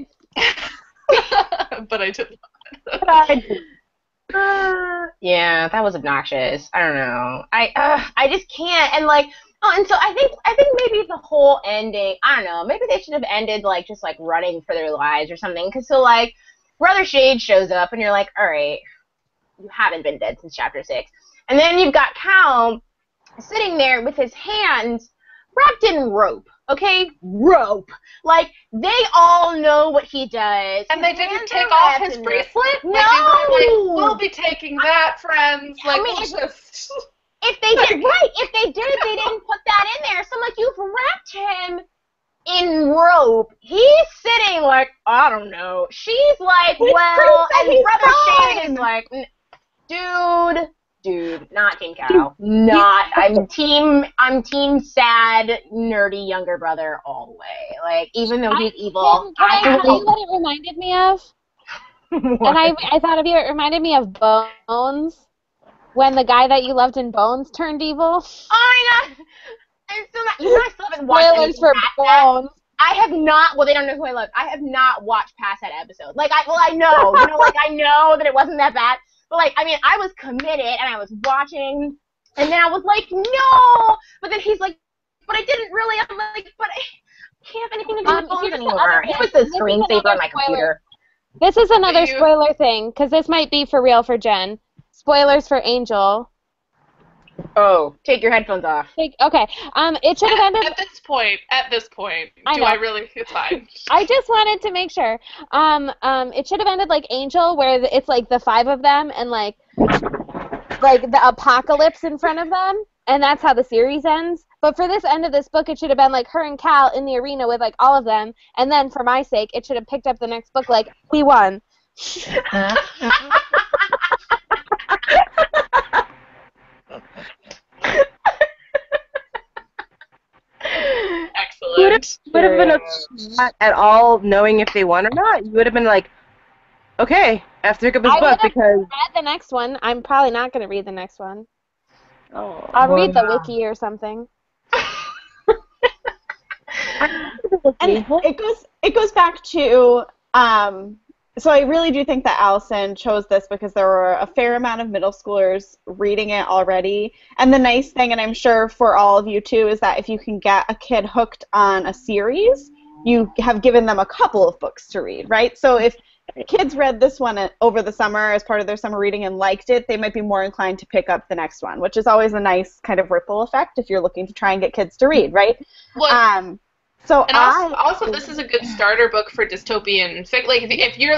But I did love it. But I did. Yeah, that was obnoxious. I don't know. I just can't. And like. Oh, and so I think maybe the whole ending, I don't know, maybe they should have ended, like, just, like, running for their lives or something, because, so, like, Brother Shade shows up, and you're like, all right, you haven't been dead since Chapter 6, and then you've got Cal sitting there with his hands wrapped in rope, okay? Rope. Like, they all know what he does. And they didn't take off his bracelet? No! Like, they were like, we'll be taking that, friends. Like, I mean, we'll just... If they did, right, if they did, they didn't put that in there. So, like, you've wrapped him in rope. He's sitting, like, I don't know. She's like, well, and Brother Shane is like, dude, not Team Cow. Not, I'm team sad, nerdy younger brother all the way. Like, even though he's evil. I tell you what it reminded me of? And I thought of you, it reminded me of Bones. When the guy that you loved in Bones turned evil. Oh my god! I still haven't watched Spoilers for Bones. I have not. Well, they don't know who I love. I have not watched past that episode. Like, I know, you know, like I know that it wasn't that bad. But like, I mean, I was committed and I was watching, and then I was like, no. But then he's like, but I didn't really. I'm like, but I can't have anything to do with Bones anymore. It was the screensaver on my computer. This is another spoiler thing, because this might be for real for Jen. Spoilers for Angel. Oh, take your headphones off. Okay. It should have ended... At this point. I know. It's fine. I just wanted to make sure. It should have ended like Angel, where it's like the five of them and like the apocalypse in front of them, and that's how the series ends. But for this end of this book, it should have been like her and Cal in the arena with like all of them, and then for my sake, it should have picked up the next book like, we won. Excellent. You would have been okay not at all knowing if they won or not. You would have been like, okay, I have to pick up this book because... read the next one. I'm probably not going to read the next one. Oh, I'll read the wiki or something. And it goes back to... So I really do think that Allison chose this because there were a fair amount of middle schoolers reading it already. And the nice thing, and I'm sure for all of you too, is that if you can get a kid hooked on a series, you have given them a couple of books to read, right? So if kids read this one over the summer as part of their summer reading and liked it, they might be more inclined to pick up the next one, which is always a nice kind of ripple effect if you're looking to try and get kids to read, right? Well, So also, this is a good starter book for dystopian fiction. Like, if you're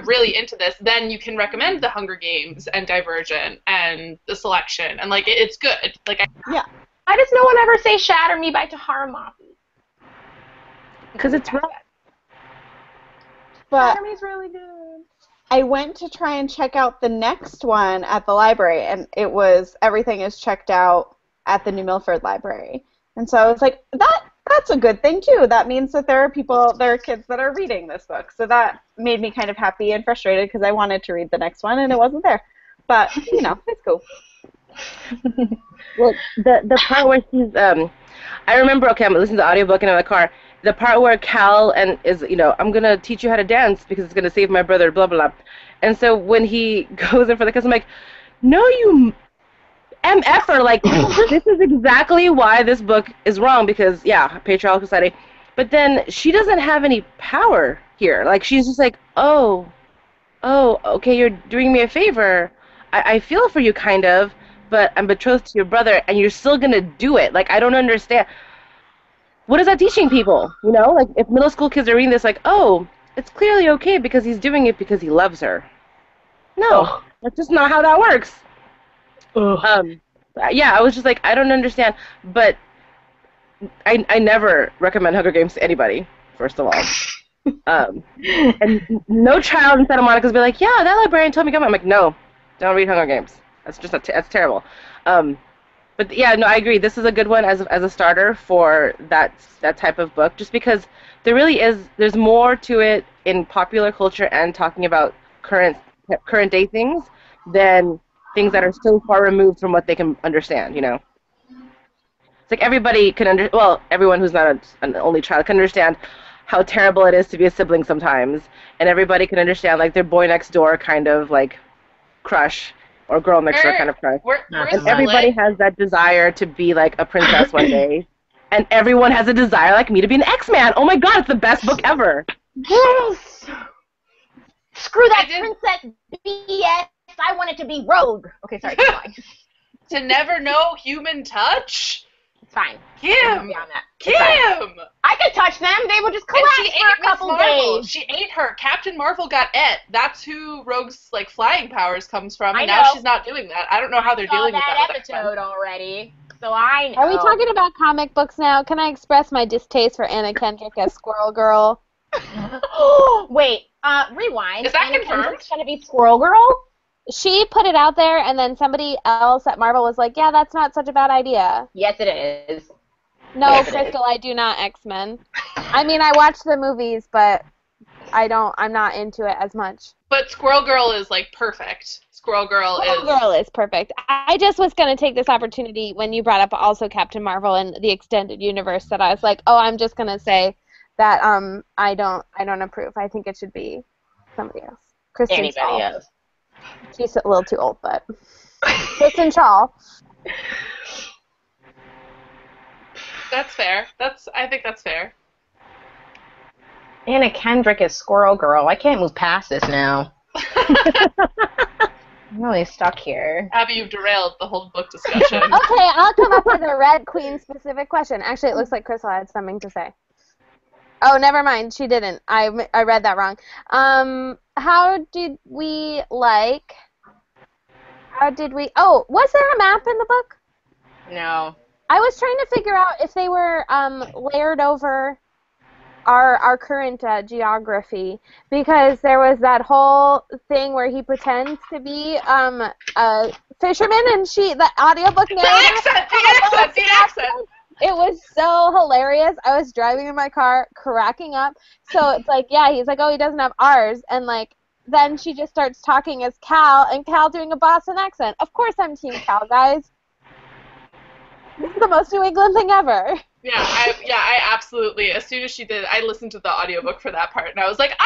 really into this, then you can recommend The Hunger Games and Divergent and The Selection, and like, it's good. Like, Why does no one ever say "Shatter Me" by Tahereh Mafi? Because it's real. But Shatter Me's really good. I went to try and check out the next one at the library, and it was everything is checked out at the New Milford Library. And so I was like, that's a good thing, too. That means that there are kids that are reading this book. So that made me kind of happy and frustrated because I wanted to read the next one, and it wasn't there. But, you know, it's cool. Well, the part where she's, I remember, okay, I'm listening to the audiobook and I'm in the car. The part where Cal is, you know, I'm going to teach you how to dance because it's going to save my brother, blah, blah, blah. And so when he goes in for the kiss, I'm like, no, you... MF, like, this is exactly why this book is wrong, because, yeah, patriarchal society, but then she doesn't have any power here. Like, she's just like, oh, okay, you're doing me a favor. I feel for you, kind of, but I'm betrothed to your brother, and you're still going to do it. Like, I don't understand. What is that teaching people, you know? Like, if middle school kids are reading this, like, oh, it's clearly okay because he's doing it because he loves her. No, that's just not how that works. Yeah, I was just like, I don't understand, but I never recommend Hunger Games to anybody, first of all. And no child in Santa Monica will be like, yeah, that librarian told me to come. I'm like, no, don't read Hunger Games. That's just that's terrible. But yeah, no, I agree. This is a good one as a starter for that type of book, just because there really is there's more to it in popular culture and talking about current day things than things that are so far removed from what they can understand. You know, it's like everybody can everyone who's not an only child can understand how terrible it is to be a sibling sometimes, and everybody can understand like their boy next door kind of like crush. Or girl next door kind of crush. And everybody has that desire to be like a princess one day. And everyone has a desire like me to be an X-Man. Oh my god, it's the best book ever. Yes. Screw that princess BS. I wanted to be Rogue. Okay, sorry. To never know human touch? It's fine. Kim. Kim. I could touch them. They would just collapse and she for ate a couple days. She ate her. Captain Marvel got et. That's who Rogue's like flying powers comes from. And now she's not doing that. I don't know how they're dealing with that. Episode already. So I know. Are we talking about comic books now? Can I express my distaste for Anna Kendrick as Squirrel Girl? Wait. Rewind. Is that Anna confirmed? Kendrick's gonna be Squirrel Girl? She put it out there, and then somebody else at Marvel was like, yeah, that's not such a bad idea. Yes, it is. No, yes, Crystal, I do not X-Men. I mean, I watch the movies, but I'm not into it as much. But Squirrel Girl is, like, perfect. Squirrel Girl is perfect. I just was going to take this opportunity when you brought up also Captain Marvel and the extended universe that I was like, oh, I'm just going to say that I don't approve. I think it should be somebody else. Anybody else. She's a little too old, but Kristen Shaw. That's fair. I think that's fair. Anna Kendrick is Squirrel Girl. I can't move past this now. I'm really stuck here. Abby, you've derailed the whole book discussion. Okay, I'll come up with a Red Queen specific question. Actually, it looks like Crystal had something to say. Oh, never mind. She didn't. I read that wrong. Oh, was there a map in the book? No. I was trying to figure out if they were layered over our current geography, because there was that whole thing where he pretends to be a fisherman, and the audiobook narrator. The accent. It was so hilarious. I was driving in my car, cracking up. So it's like, yeah, he's like, oh, he doesn't have R's. And, like, then she just starts talking as Cal, and Cal doing a Boston accent. Of course I'm Team Cal, guys. This is the most New England thing ever. Yeah, I absolutely. As soon as she did, I listened to the audiobook for that part, and I was like,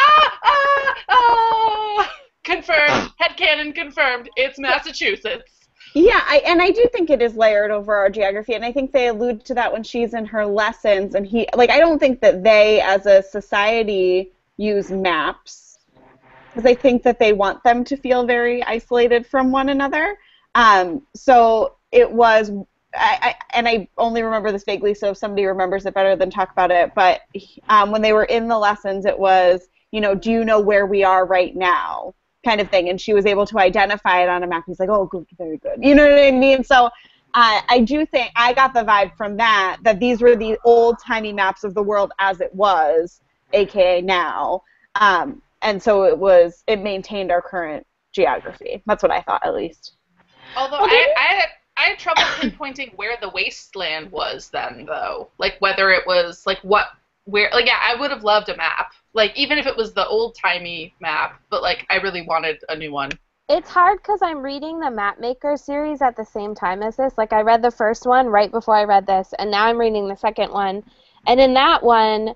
confirmed. Headcanon confirmed. It's Massachusetts. Yeah, I do think it is layered over our geography, and I think they allude to that when she's in her lessons, and I don't think that they, as a society, use maps, because I think that they want them to feel very isolated from one another, so it was, and I only remember this vaguely, so if somebody remembers it better, then talk about it, but when they were in the lessons, it was, you know, do you know where we are right now? Kind of thing, and she was able to identify it on a map. He's like, oh, good, very good. You know what I mean? So I do think I got the vibe from that these were the old-timey maps of the world as it was, a.k.a. now, and so it maintained our current geography. That's what I thought, at least. Although I had trouble pinpointing where the wasteland was then, though. Like, whether it was, like, what... Where, like, yeah, I would have loved a map. Like, even if it was the old-timey map, but, like, I really wanted a new one. It's hard because I'm reading the Mapmaker series at the same time as this. Like, I read the first one right before I read this, and now I'm reading the second one. And in that one,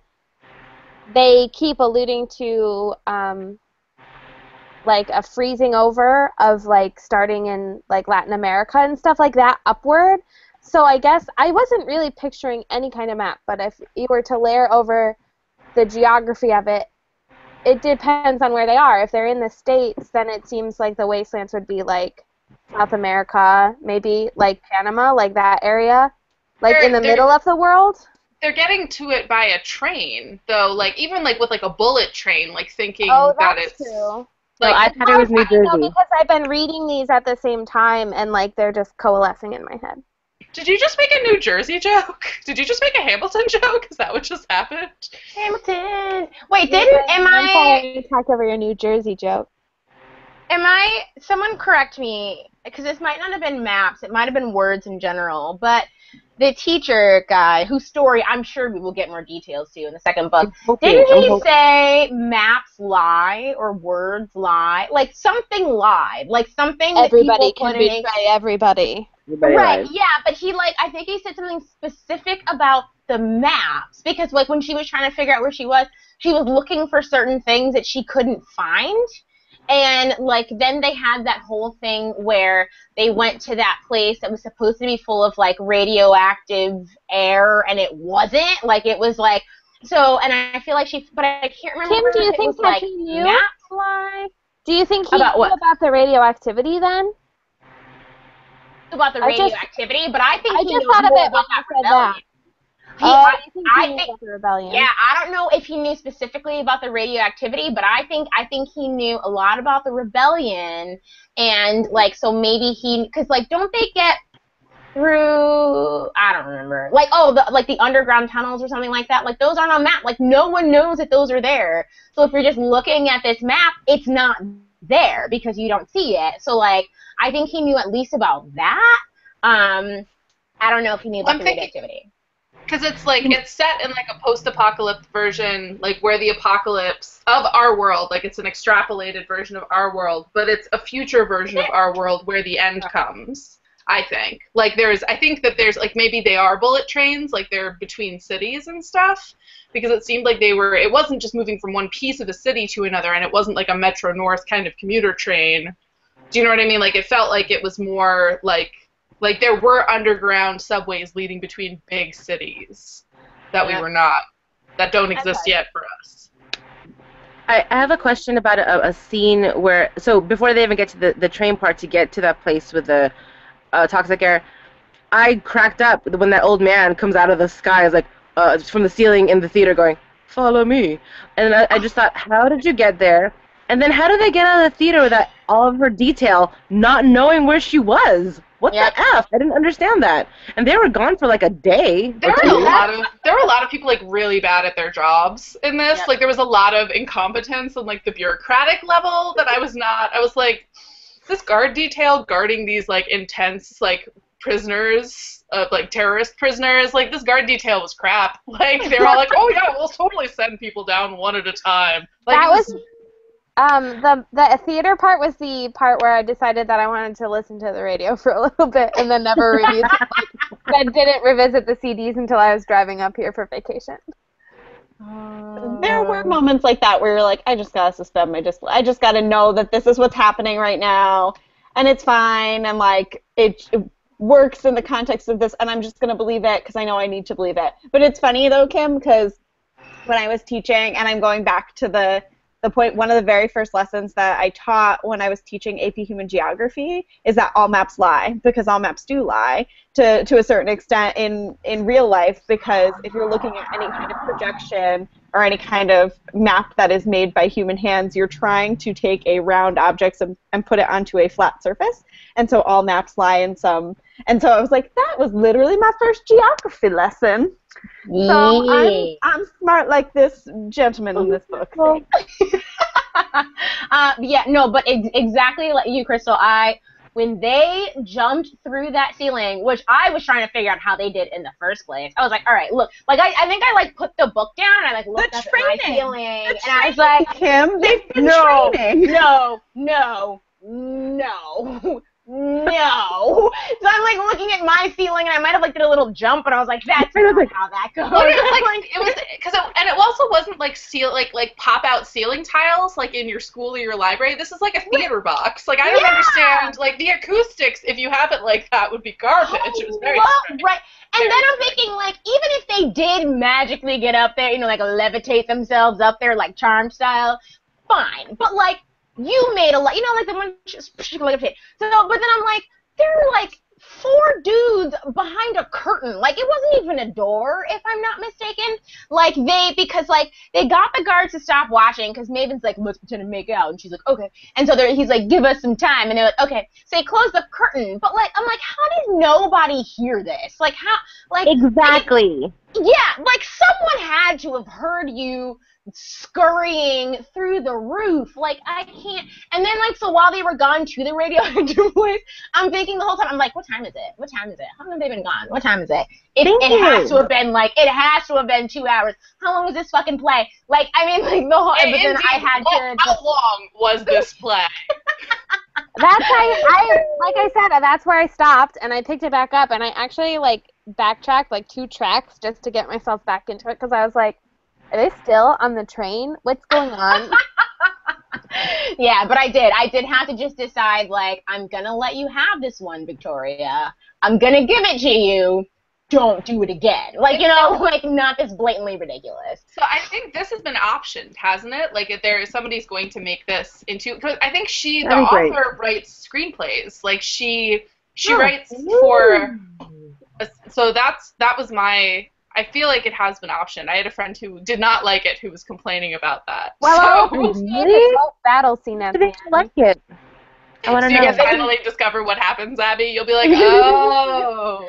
they keep alluding to, like, a freezing over of, like, starting in, like, Latin America and stuff like that upward. So I guess I wasn't really picturing any kind of map, but if you were to layer over the geography of it, it depends on where they are. If they're in the States, then it seems like the wastelands would be like South America, maybe like Panama, like that area, like in the middle of the world. They're getting to it by a train, though, like even like with like a bullet train, like thinking that it's... True. Like, I thought it was New Jersey. Because I've been reading these at the same time, and like they're just coalescing in my head. Did you just make a New Jersey joke? Did you just make a Hamilton joke? Is that what just happened? Hamilton. Wait, didn't am I? I'm following you talk over your New Jersey joke. Am I? Someone correct me, because this might not have been maps. It might have been words in general. But the teacher guy, whose story I'm sure we will get more details to in the second book, didn't he say maps lie or words lie? Like something lied. Like something that everybody can betray everybody. Right, yeah, but he, like, I think he said something specific about the maps, because, like, when she was trying to figure out where she was looking for certain things that she couldn't find, and, like, then they had that whole thing where they went to that place that was supposed to be full of, like, radioactive air, and it wasn't, like, it was, like, so, and I feel like she, but I can't remember Kim, do you think was, like, knew? Maps lie? Do you think he knew about the radioactivity then? About the radioactivity, but I think he knows more about that rebellion. Yeah, I don't know if he knew specifically about the radioactivity, but I think he knew a lot about the rebellion, and, like, so maybe he, because, like, don't they get through, I don't remember, like, oh, the underground tunnels or something like that, like, those aren't on map, like, no one knows that those are there, so if you're just looking at this map, it's not there because you don't see it, so, like, I think he knew at least about that. I don't know if he knew about the radioactivity. Because it's, like, it's set in, like, a post-apocalyptic version, like, where the apocalypse of our world, like, it's an extrapolated version of our world, but it's a future version of our world where the end comes, I think. Like, there's, I think that there's, like, maybe they are bullet trains, like, they're between cities and stuff, because it seemed like they were, it wasn't just moving from one piece of a city to another, and it wasn't, like, a Metro North kind of commuter train. Do you know what I mean? Like, it felt like it was more, like there were underground subways leading between big cities that we were not, that don't exist yet for us. I have a question about a scene where, so before they even get to the train part to get to that place with the toxic air, I cracked up when that old man comes out of the sky, is like, from the ceiling in the theater going, "Follow me." And I just thought, how did you get there? And then how do they get out of the theater without all of her detail, not knowing where she was? What the F? I didn't understand that. And they were gone for, like, a day. There were a lot of people, like, really bad at their jobs in this. Yep. Like, there was a lot of incompetence on, like, the bureaucratic level that I was like, this guard detail guarding these, like, intense, like, prisoners, like, terrorist prisoners, like, this guard detail was crap. Like, they were all like, oh, yeah, we'll totally send people down one at a time. Like, that was... The theater part was the part where I decided that I wanted to listen to the radio for a little bit and then never revisit it. I didn't revisit the CDs until I was driving up here for vacation. There were moments like that where you're like, I just gotta suspend my disbelief. I just gotta know that this is what's happening right now, and it's fine, and, like, it works in the context of this, and I'm just gonna believe it because I know I need to believe it. But it's funny though, Kim, because when I was teaching, and I'm going back to the point, one of the very first lessons that I taught when I was teaching AP Human Geography is that all maps lie, because all maps do lie to a certain extent in real life, because if you're looking at any kind of projection or any kind of map that is made by human hands, you're trying to take a round object and put it onto a flat surface, and so all maps lie in some, and so I was like, that was literally my first geography lesson. So I'm smart like this gentleman in this book. Yeah, no, but exactly like you, Crystal. When they jumped through that ceiling, which I was trying to figure out how they did in the first place, I was like, all right, look. Like, I think I, like, put the book down, and I, like, looked at my ceiling, and I was like, Kim, they've been training. No. So I'm, like, looking at my ceiling, and I might have, like, did a little jump, and I was like, that's not how that goes. Well, it also wasn't, like, pop-out ceiling tiles, like, in your school or your library. This is, like, a theater box. Like, I don't understand. Like, the acoustics, if you have it like that, would be garbage. It was very strange. Right. And then I'm thinking, like, even if they did magically get up there, you know, like, levitate themselves up there, like, Charmed style, fine. But, like, you made a lot, you know, like the one, so, but then I'm like, they're like four dudes behind a curtain. Like, it wasn't even a door, if I'm not mistaken. Like, they got the guards to stop watching because Maven's like, let's pretend to make out. And she's like, okay. And so he's like, give us some time. And they're like, okay. So they close the curtain. But, like, I'm like, how did nobody hear this? Like, how, like. Exactly. Like, yeah. Like, someone had to have heard you scurrying through the roof. Like, I can't. And then, like, so while they were gone to the radio place, I'm thinking the whole time, I'm like, what time is it? What time is it? How long have they been gone? What time is it? It has to have been, like, it has to have been 2 hours. How long was this fucking play? Like, I mean, like, the whole, and but then indeed, I had to. How long was this play? That's how I, like I said, that's where I stopped, and I picked it back up, and I actually, like, backtracked, like, 2 tracks just to get myself back into it, because I was like, are they still on the train? What's going on? Yeah, but I did. I did have to just decide, like, I'm going to let you have this one, Victoria. I'm going to give it to you. Don't do it again. Like, you know, like, not this blatantly ridiculous. So I think this has been optioned, hasn't it? Like, if there is somebody's going to make this into, because I think she, the author, writes screenplays. Like, she writes for, so that was my, I feel like it has been optioned. I had a friend who did not like it, who was complaining about that. Well, really? Battle scene at the end. I like it. I want to know. So you can finally discover what happens, Abby. You'll be like, oh.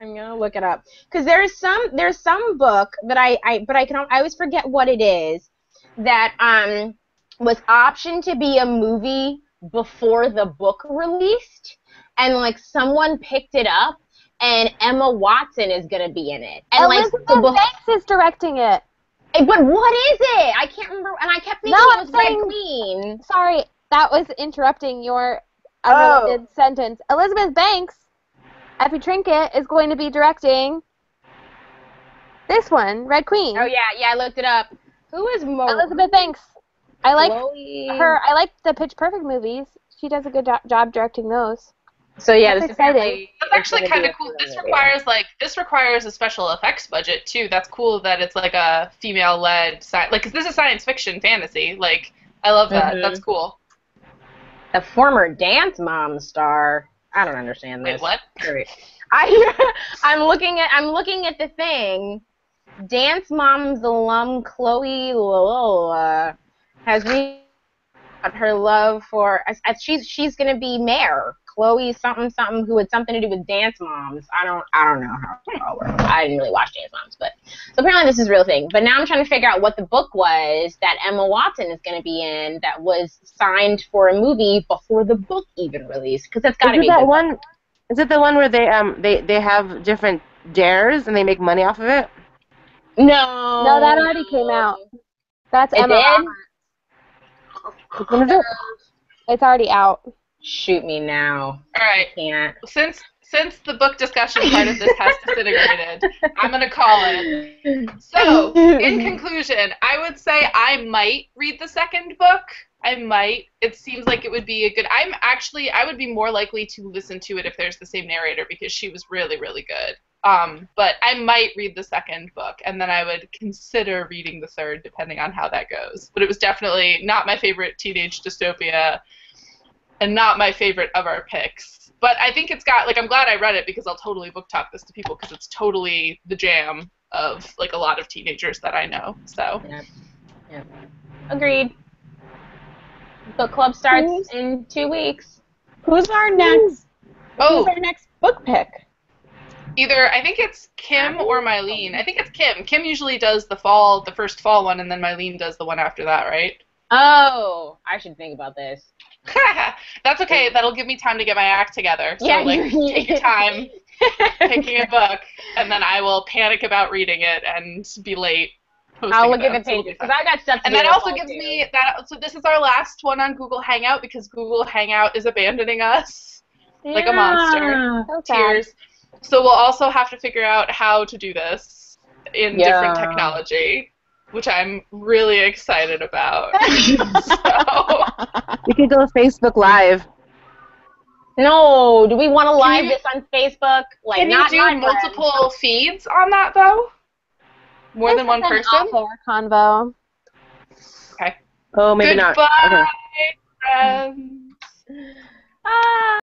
I'm gonna look it up because there's some book that I always forget what it is that was optioned to be a movie before the book released, and like someone picked it up. And Emma Watson is going to be in it. And Elizabeth Banks is directing it. But what is it? I can't remember. And I kept thinking it was Red Queen. Sorry, that was interrupting your unrelated sentence. Elizabeth Banks, Effie Trinket, is going to be directing this one, Red Queen. Oh, yeah, I looked it up. Who is Elizabeth Banks. I like her. I like the Pitch Perfect movies. She does a good job directing those. So yeah, that's exciting. That's actually kind of cool. This requires a special effects budget too. That's cool that it's like a female-led science. Like, 'cause this is science fiction fantasy. Like, I love that. Mm-hmm. That's cool. The former Dance Mom star. I don't understand this. Wait, what? I'm looking at the thing. Dance Mom's alum Chloe Lola has revealed her love for. She's gonna be Mare. Chloe something something who had something to do with Dance Moms. I don't know how it all works. I didn't really watch Dance Moms, but so apparently this is a real thing. But now I'm trying to figure out what the book was that Emma Watson is going to be in that was signed for a movie before the book even released, because that's got to be that one. Is it the one where they have different dares and they make money off of it? No, that already came out. That's it Emma. It's already out. Shoot me now. All right. I can't. Since the book discussion part of this has disintegrated, I'm going to call it. So, in conclusion, I would say I might read the second book. I might. It seems like it would be a good. I would be more likely to listen to it if there's the same narrator, because she was really, really good. But I might read the second book, and then I would consider reading the third, depending on how that goes. But it was definitely not my favorite teenage dystopia. And not my favorite of our picks. But I think it's got, like, I'm glad I read it because I'll totally book talk this to people because it's totally the jam of, like, a lot of teenagers that I know. So. Yep. Agreed. Book club starts in 2 weeks. Who's our next? Who's our next book pick? Either, I think it's Kim or Mylene. I think it's Kim. Kim usually does the first fall one, and then Mylene does the one after that, right? Oh, I should think about this. That's okay. That'll give me time to get my act together. So, yeah, like, take your time picking a book, and then I will panic about reading it and be late. I'll look at the pages because I got stuff to do. And that also gives me that. So this is our last one on Google Hangout because Google Hangout is abandoning us like a monster. So tears. So we'll also have to figure out how to do this in different technology. Which I'm really excited about. So. We could go Facebook Live. No, do we want to live this on Facebook? Like, can you do multiple feeds on that though? More than one person? Convo. Okay. Oh, maybe not. Goodbye, friends.